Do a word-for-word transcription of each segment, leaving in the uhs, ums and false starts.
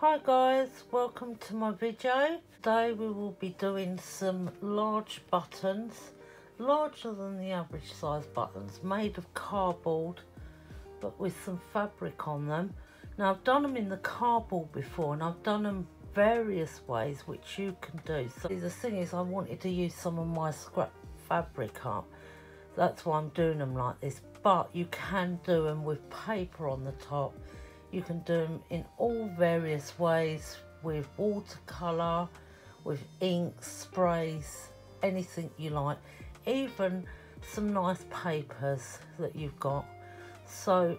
Hi guys, welcome to my video. Today we will be doing some large buttons, larger than the average size buttons, made of cardboard but with some fabric on them. Now I've done them in the cardboard before and I've done them various ways which you can do. So the thing is, I wanted to use some of my scrap fabric up, that's why I'm doing them like this, but you can do them with paper on the top. You can do them in all various ways, with watercolour, with inks, sprays, anything you like, even some nice papers that you've got. So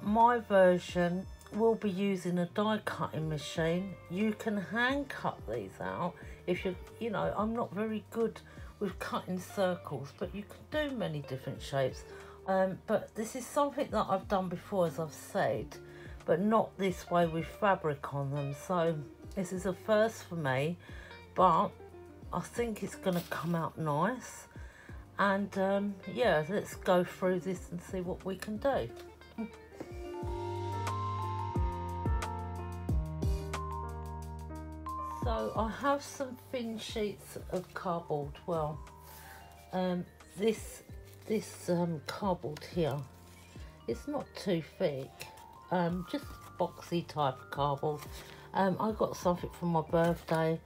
my version will be using a die cutting machine. You can hand cut these out if you, you know, I'm not very good with cutting circles, but you can do many different shapes. Um, but this is something that I've done before, as I've said, but not this way with fabric on them. So this is a first for me, but I think it's gonna come out nice. And um, yeah, let's go through this and see what we can do. So I have some thin sheets of cardboard. Well, um, this, this um, cardboard here, it's not too thick. Um, just boxy type of cardboard. Um, I got something for my birthday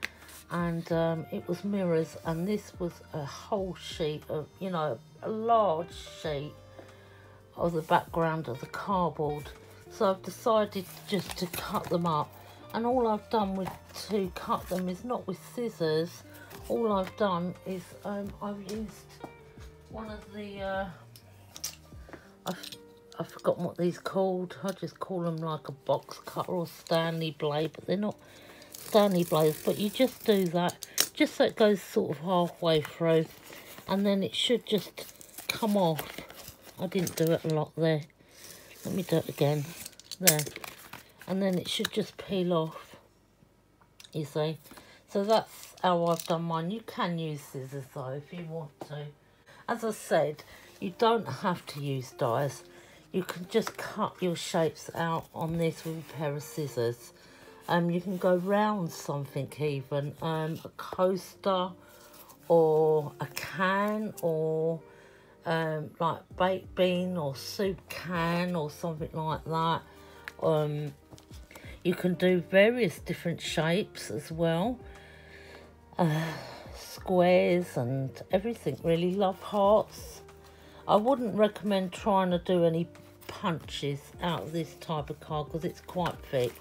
and um, it was mirrors, and this was a whole sheet of, you know, a large sheet of the background of the cardboard. So I've decided just to cut them up, and all I've done with to cut them is not with scissors. All I've done is um, I've used one of the, uh, I've I've forgotten what these are called. I just call them like a box cutter or Stanley blade, but they're not Stanley blades, but you just do that, just so it goes sort of halfway through, and then it should just come off. I didn't do it a lot there. Let me do it again. There. And then it should just peel off, you see. So that's how I've done mine. You can use scissors though if you want to. As I said, you don't have to use dies. You can just cut your shapes out on this with a pair of scissors. Um, you can go round something even, um, a coaster or a can, or um, like baked bean or soup can or something like that. Um, you can do various different shapes as well. Uh, squares and everything really, love hearts. I wouldn't recommend trying to do any punches out of this type of card because it's quite thick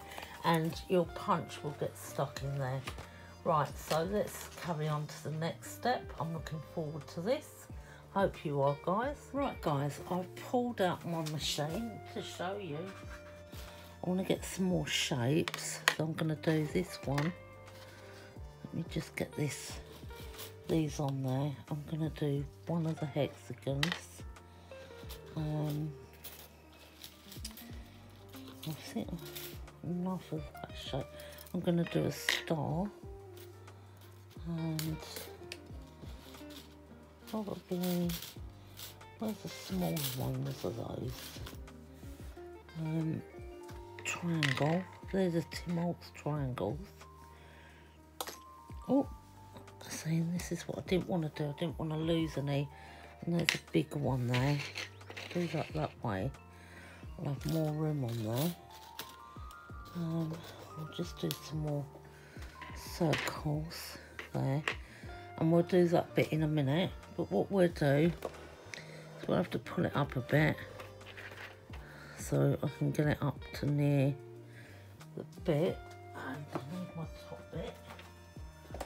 and your punch will get stuck in there. Right, so let's carry on to the next step. I'm looking forward to this. Hope you are, guys. Right guys, I've pulled out my machine to show you. I want to get some more shapes, so I'm going to do this one. Let me just get this, these on there. I'm going to do one of the hexagons. Um, I think enough of that shape. I'm going to do a star, and probably, where's the smaller one? Those of those. Um, triangle. There's the Tim Holtz triangles. Oh, see, this is what I didn't want to do. I didn't want to lose any. And there's a big one there. Do that that way. I'll have more room on there. Um, we'll just do some more circles there, and we'll do that bit in a minute. But what we'll do is we'll have to pull it up a bit so I can get it up to near the bit. And I need my top bit.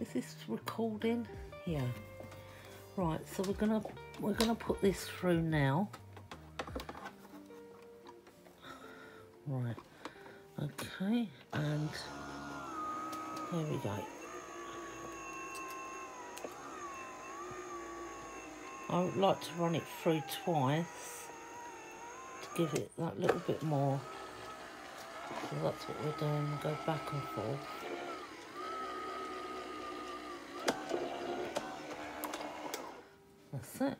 Is this recording? Yeah. Right, so we're gonna we're gonna put this through now. Right, okay, and here we go. I would like to run it through twice to give it that little bit more. So that's what we're doing, we go back and forth. That's it,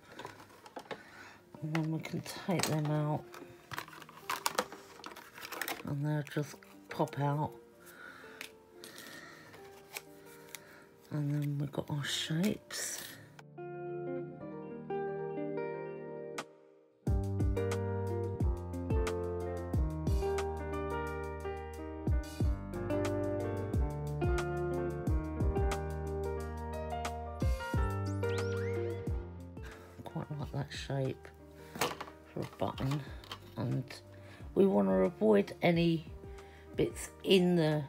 and then we can take them out and they'll just pop out And then we've got our shapes. Shape for a button, and we want to avoid any bits in the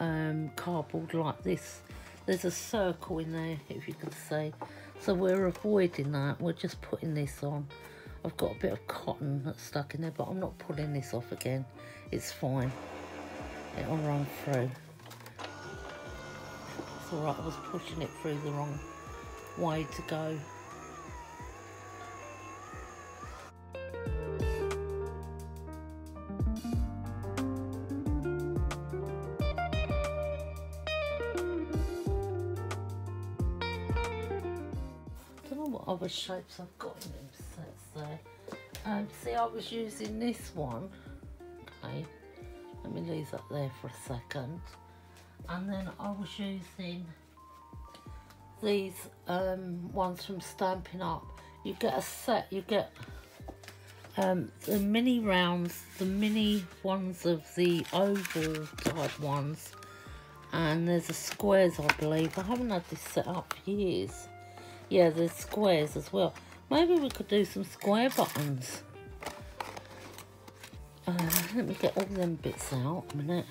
um, cardboard like this. There's a circle in there, if you can see, so we're avoiding that. We're just putting this on. I've got a bit of cotton that's stuck in there, but I'm not pulling this off again. It's fine, it'll run through. It's alright, I was pushing it through the wrong way to go. Other shapes I've got in them sets there. Um, see, I was using this one. Okay, let me leave that there for a second. And then I was using these um, ones from Stampin' Up. You get a set, you get um, the mini rounds, the mini ones of the oval type ones, and there's the squares, I believe. I haven't had this set up for years. Yeah, there's squares as well. Maybe we could do some square buttons. Uh, let me get all them bits out a minute.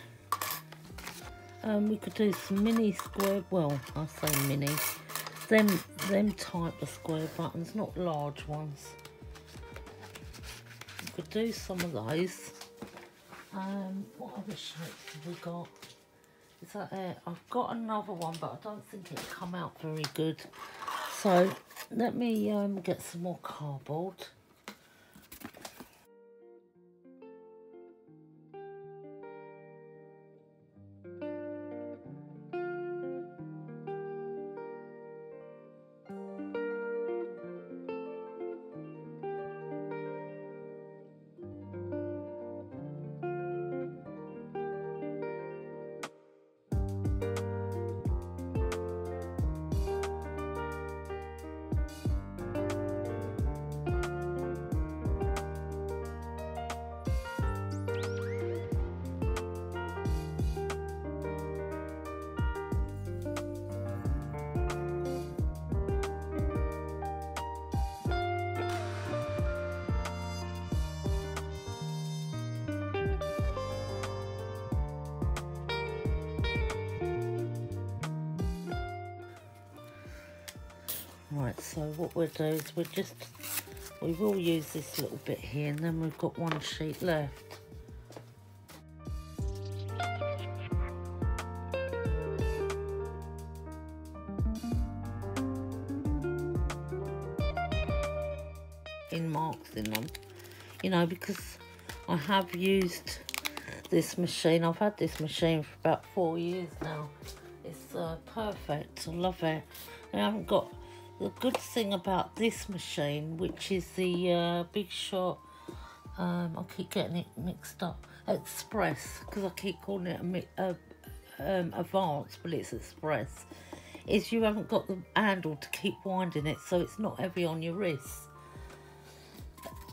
Um, we could do some mini square, well, I say mini. Them, them type of square buttons, not large ones. We could do some of those. Um, what other shapes have we got? Is that it? I've got another one, but I don't think it'll come out very good. So let me um, get some more cardboard. Right, so what we'll do is we'll just, we will use this little bit here, and then we've got one sheet left. In marks in them, you know, because I have used this machine. I've had this machine for about four years now. It's uh, perfect, I love it. And I haven't got... The good thing about this machine, which is the uh, Big Shot, um, I keep getting it mixed up, Express, because I keep calling it a, a, um, Advanced, but it's Express, is you haven't got the handle to keep winding it, so it's not heavy on your wrist.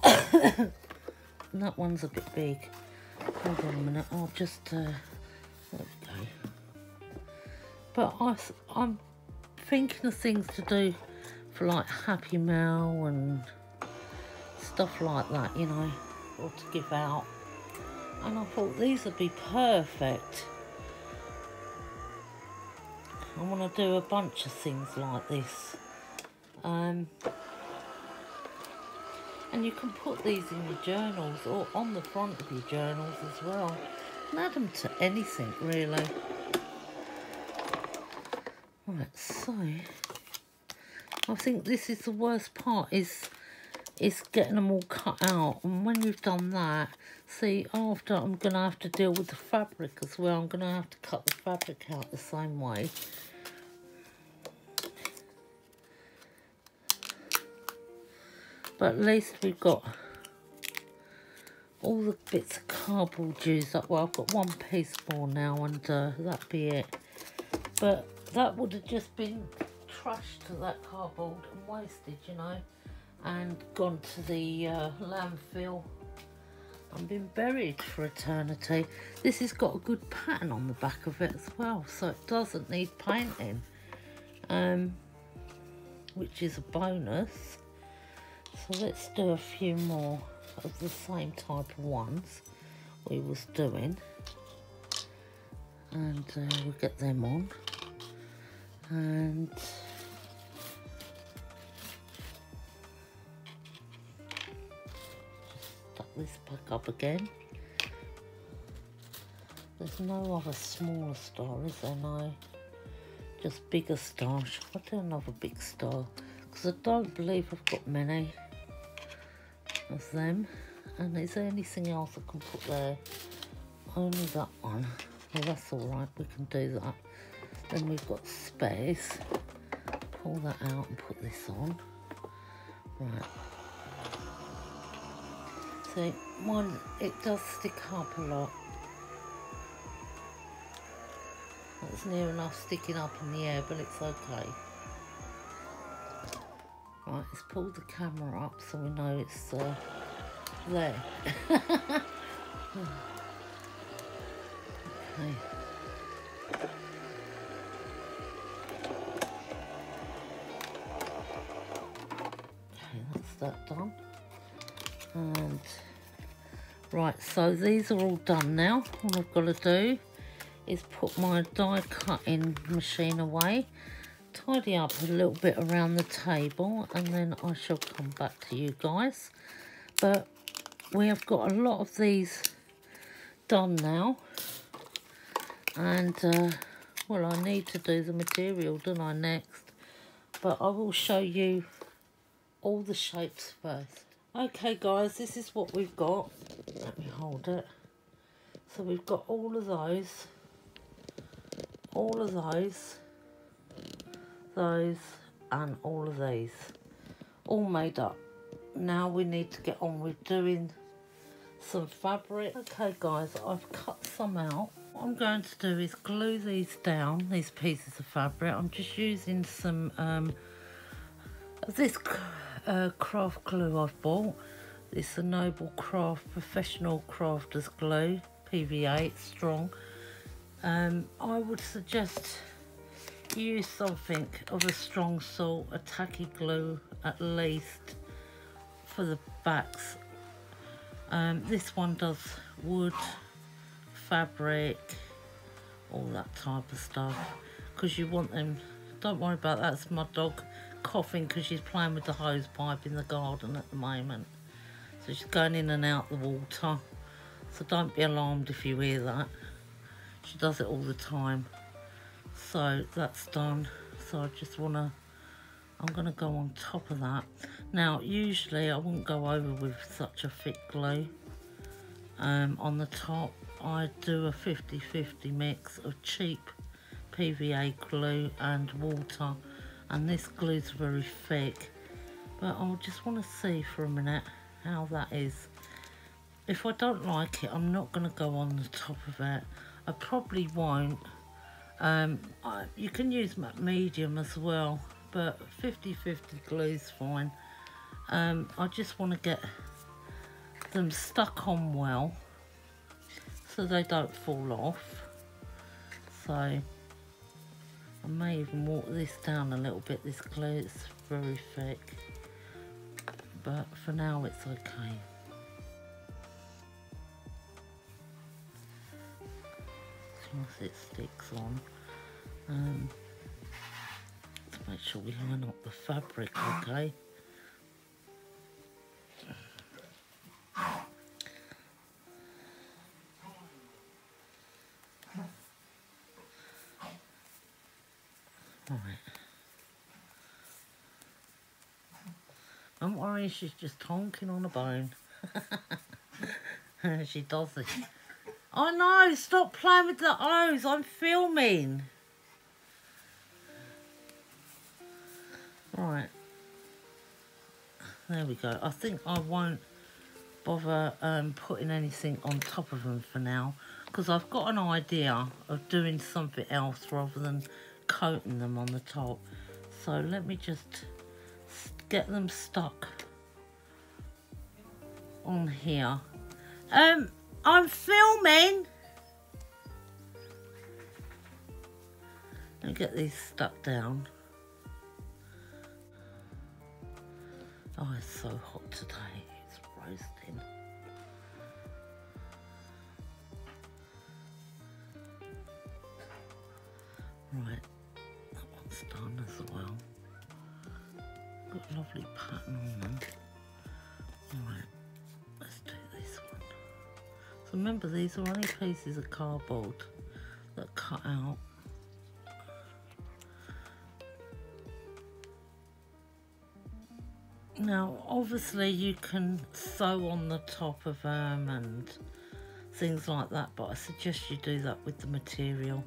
And that one's a bit big. Hold on a minute, I'll just, uh, there we go. But I, I'm thinking of things to do for like Happy Mail and stuff like that, you know, or to give out, and I thought these would be perfect. I want to do a bunch of things like this, um, and you can put these in your journals or on the front of your journals as well, and add them to anything really. Right, so I think this is the worst part, is is getting them all cut out. And when you've done that, see, after I'm going to have to deal with the fabric as well. I'm going to have to cut the fabric out the same way. But at least we've got all the bits of cardboard used up. Well, I've got one piece more now, and uh, that'd be it. But that would have just been trashed to that cardboard and wasted, you know, and gone to the uh, landfill and been buried for eternity. This has got a good pattern on the back of it as well, so it doesn't need painting, um, which is a bonus. So let's do a few more of the same type of ones we was doing, and uh, we'll get them on. And stuck this back up again. There's no other smaller star, is there? No, just bigger star. Should I do another big star? Because I don't believe I've got many of them. And is there anything else I can put there? Only that one. Well, that's alright, we can do that. Then we've got space. Pull that out and put this on. Right. So one, it does stick up a lot. That's near enough sticking up in the air, but it's okay. Right, let's pull the camera up so we know it's uh, there. Okay. That done. And right, so these are all done now. All I've got to do is put my die cutting machine away, tidy up a little bit around the table, and then I shall come back to you guys. But we have got a lot of these done now, and uh, well, I need to do the material, don't I, next, but I will show you all the shapes first. Okay guys, this is what we've got. Let me hold it. So we've got all of those, all of those, those, and all of these, all made up. Now we need to get on with doing some fabric. Okay guys, I've cut some out. What I'm going to do is glue these down, these pieces of fabric. I'm just using some um, of this Uh, craft glue I've bought. It's a Noble Craft Professional Crafters Glue P V eight strong. Um, I would suggest you use something of a strong sort, a tacky glue at least, for the backs. Um, this one does wood, fabric, all that type of stuff, because you want them. Don't worry about that, it's my dog coughing because she's playing with the hose pipe in the garden at the moment, so she's going in and out the water, so don't be alarmed if you hear that. She does it all the time. So that's done. So I just want to, I'm going to go on top of that. Now usually I wouldn't go over with such a thick glue um, on the top. I do a fifty fifty mix of cheap P V A glue and water, and this glue's very thick, but I just want to see for a minute how that is. If I don't like it, I'm not going to go on the top of it. I probably won't. Um, I, you can use medium as well, but fifty fifty glue's fine. Um, I just want to get them stuck on well so they don't fall off. So I may even water this down a little bit, this glue, it's very thick, but for now it's okay. As long as it sticks on, um, let's make sure we line up the fabric, okay? Don't worry, she's just honking on a bone. She does it. Oh no, stop playing with the O's, I'm filming. Right. There we go. I think I won't bother um, putting anything on top of them for now, because I've got an idea of doing something else rather than coating them on the top. So let me just get them stuck on here. Um, I'm filming. Let me get these stuck down. Oh, it's so hot today. It's roasting. Right, that one's done as well. Got a lovely pattern on them. Right, let's do this one. So remember, these are only pieces of cardboard that cut out. Now, obviously, you can sew on the top of them and things like that, but I suggest you do that with the material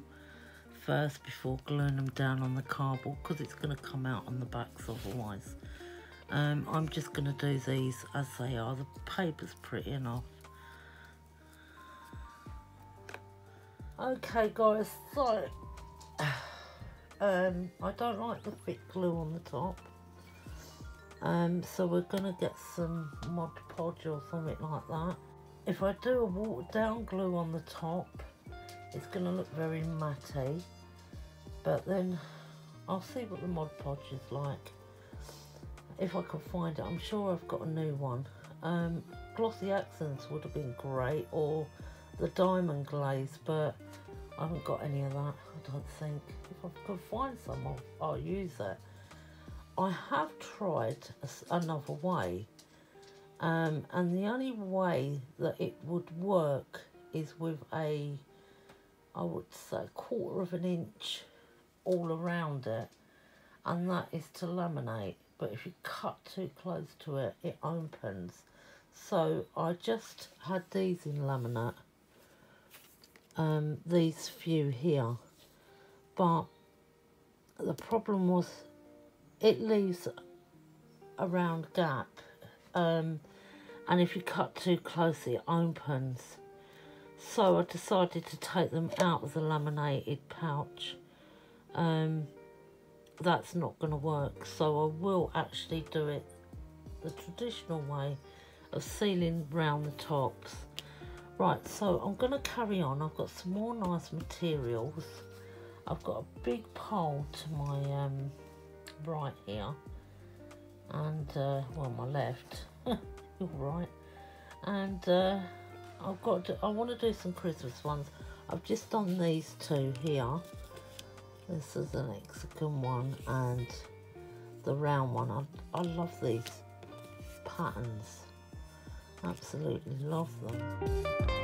first before gluing them down on the cardboard, because it's going to come out on the backs otherwise. Um, I'm just going to do these as they are. The paper's pretty enough. Okay guys, so um, I don't like the thick glue on the top, um, so we're going to get some Mod Podge or something like that. If I do a watered down glue on the top, it's going to look very matty, but then I'll see what the Mod Podge is like. If I can find it, I'm sure I've got a new one. Um, glossy accents would have been great, or the diamond glaze, but I haven't got any of that, I don't think. If I can find some, I'll, I'll use it. I have tried a, another way, um, and the only way that it would work is with a, I would say, a quarter of an inch all around it, and that is to laminate. But if you cut too close to it, it opens. So I just had these in laminate, um, these few here, but the problem was it leaves a round gap, um, and if you cut too close, it opens. So I decided to take them out of the laminated pouch. Um, that's not going to work, so I will actually do it the traditional way of sealing round the tops. Right, so I'm going to carry on. I've got some more nice materials. I've got a big pole to my um, right here, and uh, well, my left. You're right, and. Uh, I've got to, I want to do some Christmas ones. I've just done these two here. This is an hexagon one and the round one. I, I love these patterns. Absolutely love them.